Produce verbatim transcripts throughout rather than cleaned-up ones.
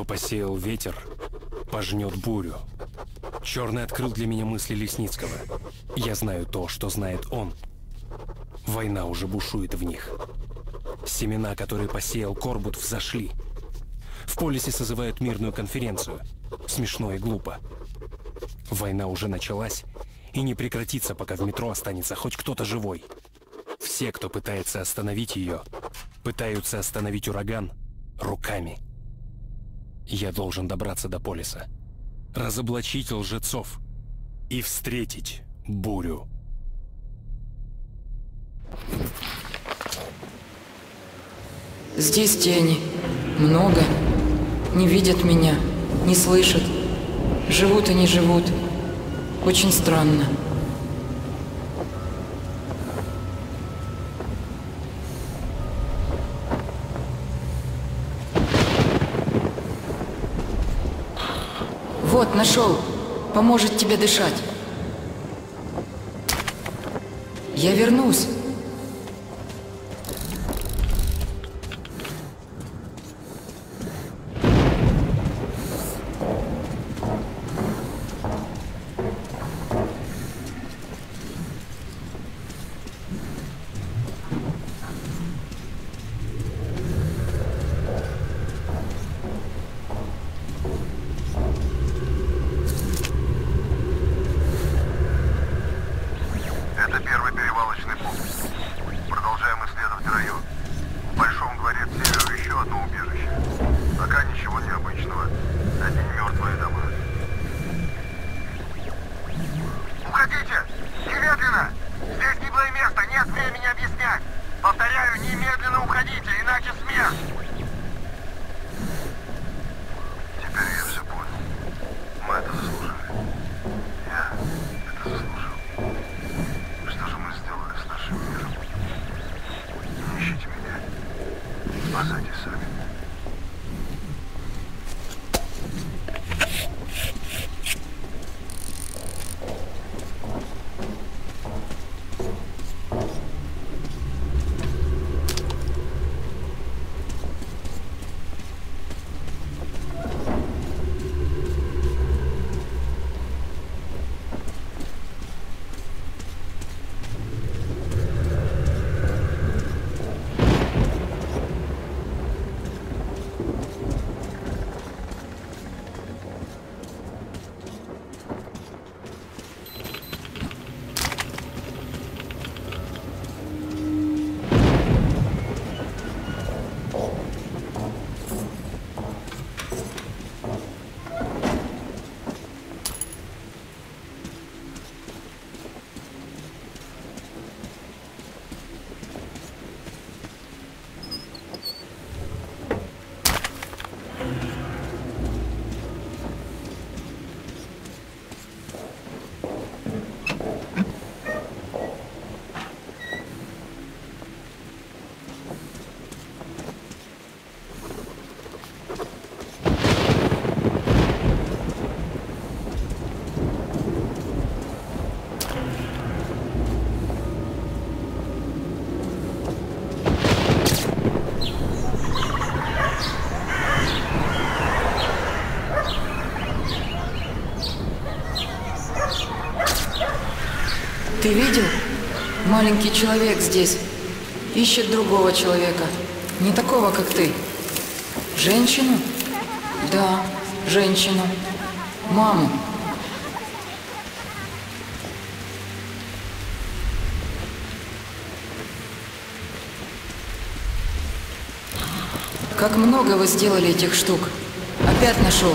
Что посеял ветер, пожнет бурю. Черный открыл для меня мысли Лесницкого. Я знаю то, что знает он. Война уже бушует в них. Семена, которые посеял Корбут, взошли. В полисе созывают мирную конференцию. Смешно и глупо. Война уже началась и не прекратится, пока в метро останется хоть кто-то живой. Все, кто пытается остановить ее, пытаются остановить ураган руками. Я должен добраться до полиса, разоблачить лжецов и встретить бурю. Здесь тени. Много. Не видят меня, не слышат. Живут и не живут. Очень странно. Вот, нашел. Поможет тебе дышать. Я вернусь. Ты видел? Маленький человек здесь. Ищет другого человека. Не такого, как ты. Женщину? Да, женщину. Маму. Как много вы сделали этих штук. Опять нашел.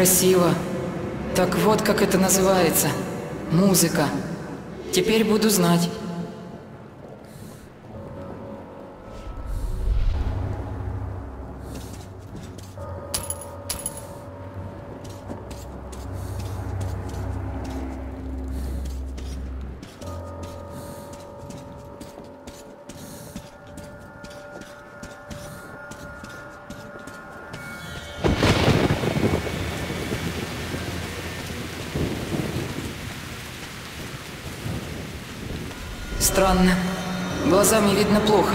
Красиво. Так вот как это называется. Музыка. Теперь буду знать. Странно. Глазами видно плохо.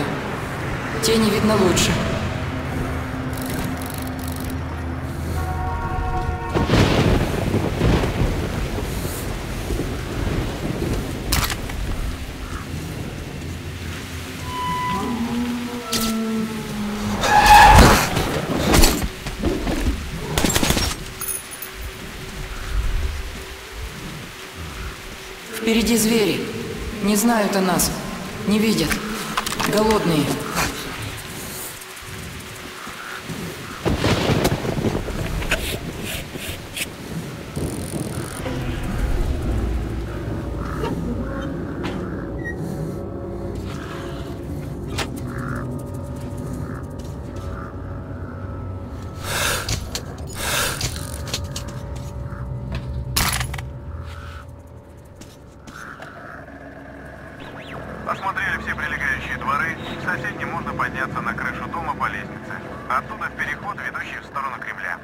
Тени видно лучше. Впереди звери. Не знают о нас, не видят, голодные. Осмотрели все прилегающие дворы, соседним можно подняться на крышу дома по лестнице. Оттуда в переход, ведущий в сторону Кремля.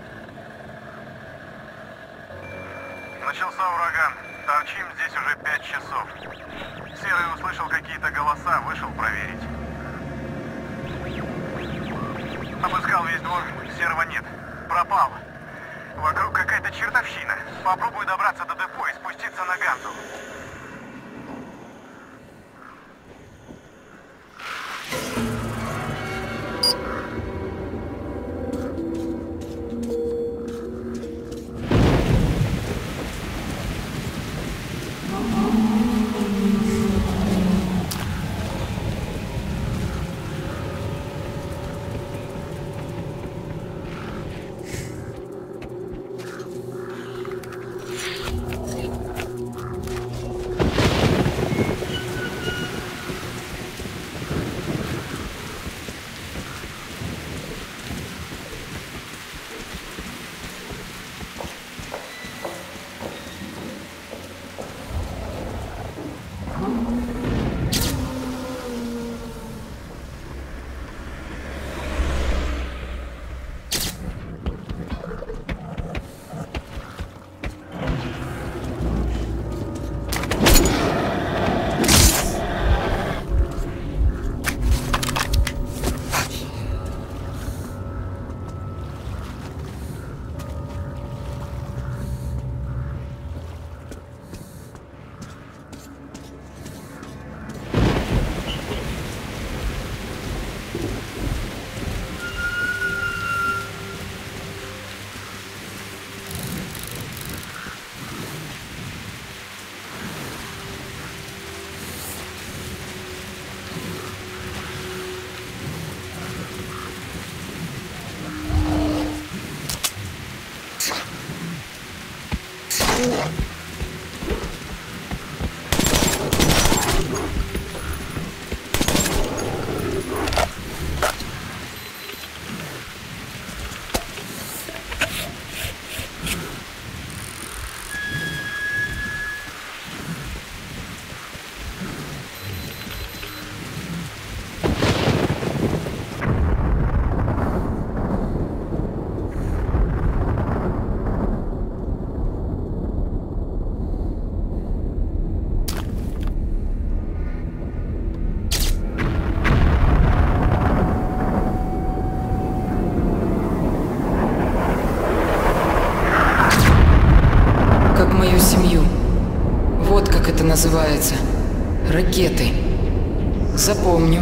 Начался ураган. Торчим здесь уже пять часов. Серый услышал какие-то голоса, вышел проверить. Обыскал весь двор, Серого нет. Пропал. Вокруг какая-то чертовщина. Попробую добраться до депо и спуститься на Ганзу. Называется «Ракеты». Запомню.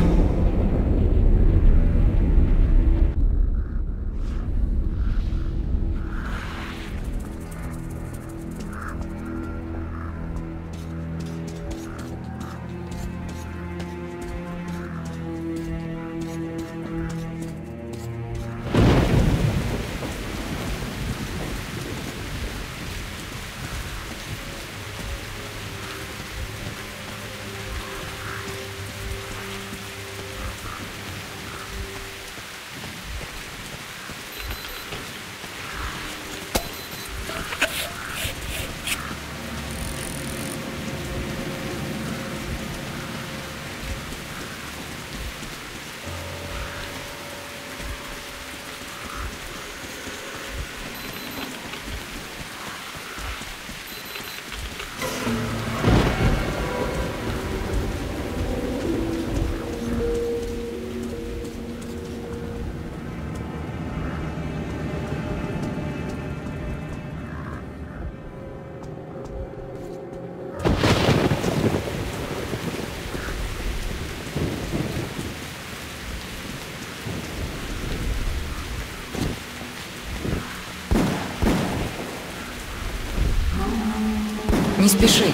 Не спеши.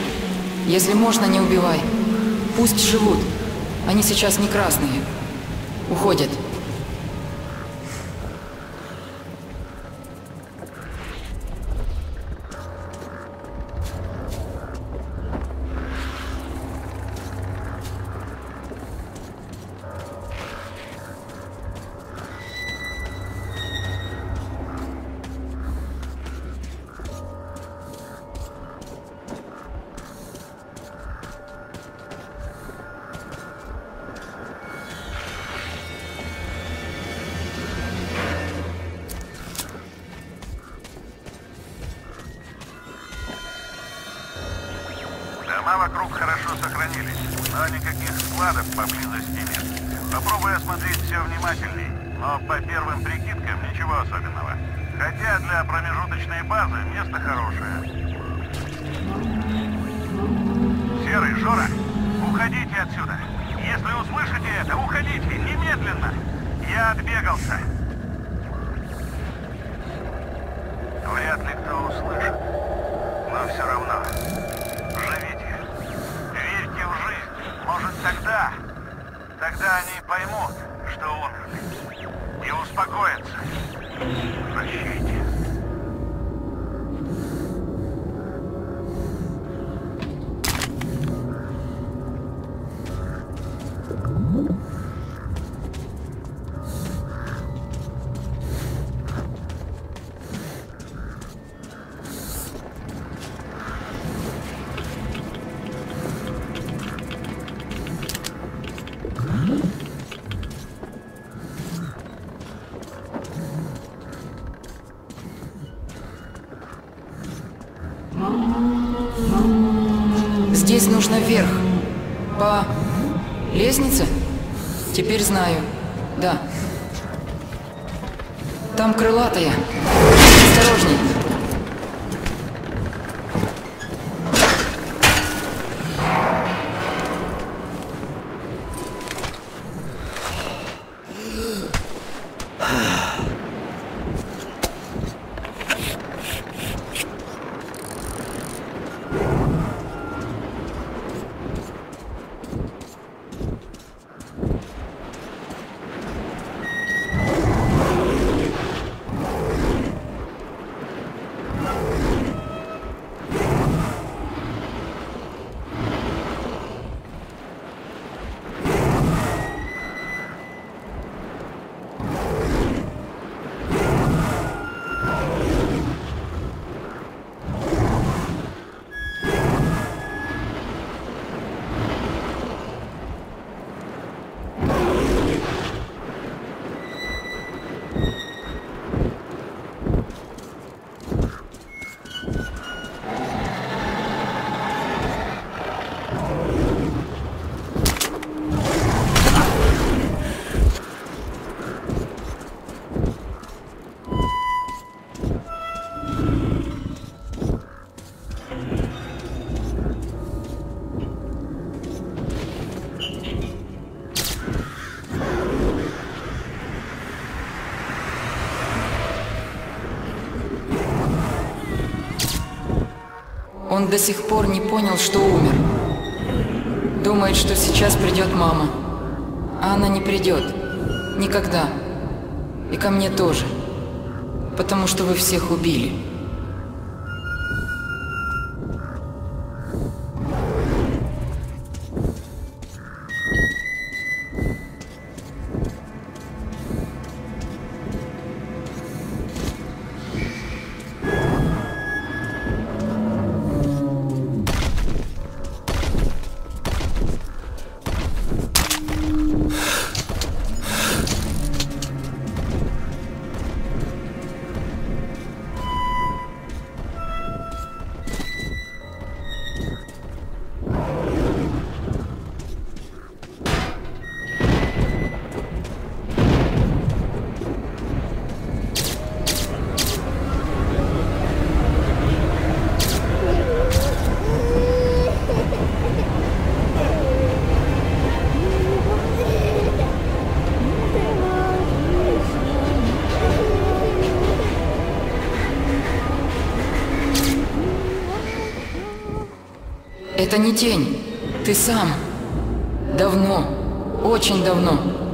Если можно, не убивай. Пусть живут. Они сейчас не красные. Уходят. Здесь нужно вверх. По лестнице? Теперь знаю. Да. Там крылатая. Осторожней. Он до сих пор не понял, что умер. Думает, что сейчас придет мама. А она не придет. Никогда. И ко мне тоже. Потому что вы всех убили. Это не тень. Ты сам. Давно. Очень давно.